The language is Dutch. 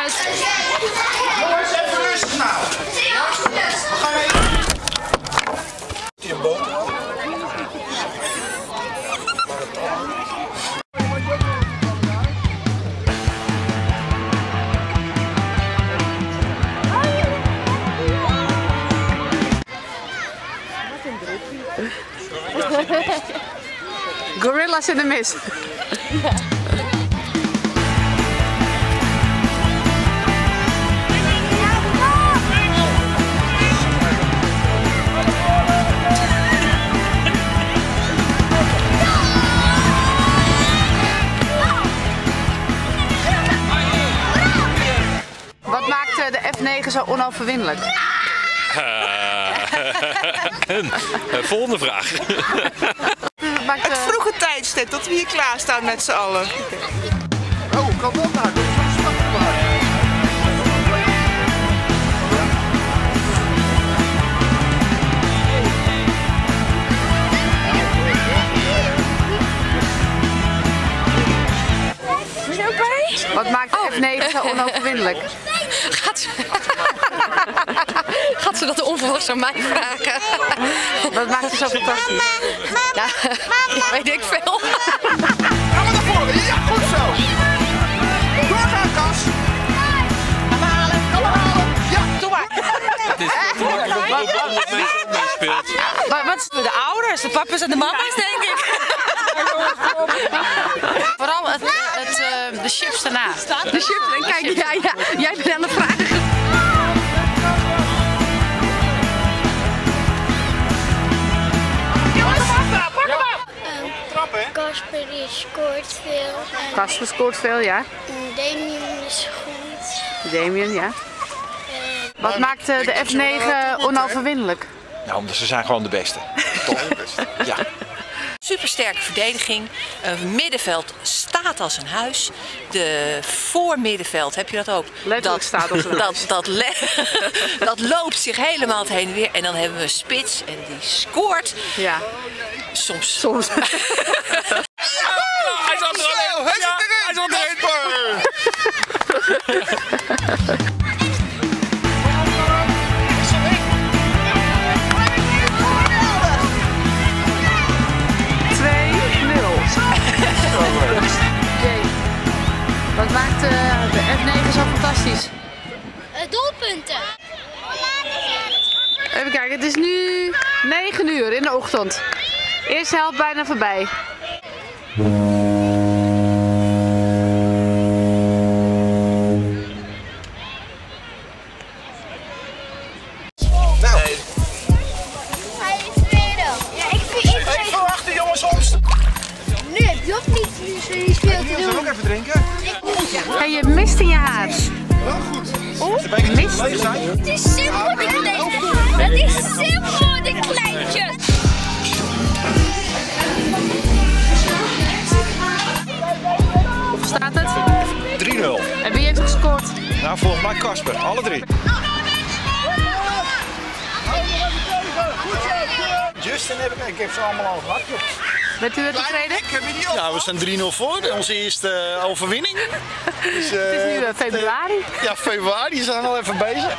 uit. Jongens, even rustig nou. We gaan even. Een boot. Gorilla's in de mist. Wat maakt de F9 zo onoverwinnelijk? Volgende vraag. Het vroege tijdstip dat we hier klaarstaan met z'n allen. Oh, kan dat nou? Dat is wel spannend. Ben je ook bij? Wat maakt F9 zo onoverwinnelijk? Gaat ze dat onverwacht aan mij vragen? Dat maakt het zo fantastisch. Ja, weet ik veel. Ga maar naar voren. Ja, goed zo. Doorgaan, Kas. Kom maar halen. Kom maar halen. Ja, doe maar. Het is wat mensen meespeelt. Wat zijn de ouders, de papa's en de mama's, denk ik. Vooral de chips daarna. De chips, kijk, jij bent aan de vraag. Casper scoort veel. Kasper scoort veel, ja. Damien is goed. Damien, ja. Wat maakt de F9 onoverwinnelijk? Nou, omdat ze zijn gewoon de beste. Toch de beste. Ja. Supersterke verdediging. Middenveld staat als een huis. De voormiddenveld, heb je dat ook? Letterlijk staat als een huis. Dat loopt zich helemaal het heen en weer. En dan hebben we een spits en die scoort. Ja. Soms. Ja, hij zat erin! Ja, hij zat erin! Wat maakt de F9 zo fantastisch? Doelpunten! Even kijken, het is nu 9 uur in de ochtend. Eerste helft bijna voorbij. Nou. 5-0. Ja, ik verwacht de jongens ons. Nee, dat niet. Die speelt te doen. Zullen we ook even drinken? Hey, je hebt mist in je haar. Wel goed. Oh, mist. Het is simpel de kleintjes. Het is simpel de kleintjes. Staat het? 3-0. En wie heeft gescoord? Nou, volgens mij Casper. Alle drie. Justin ik heb ze allemaal al gehad. Bent u er tevreden? Ja, we staan 3-0 voor. Onze eerste overwinning. Dus, het is nu februari. Ja, februari. We zijn al even bezig.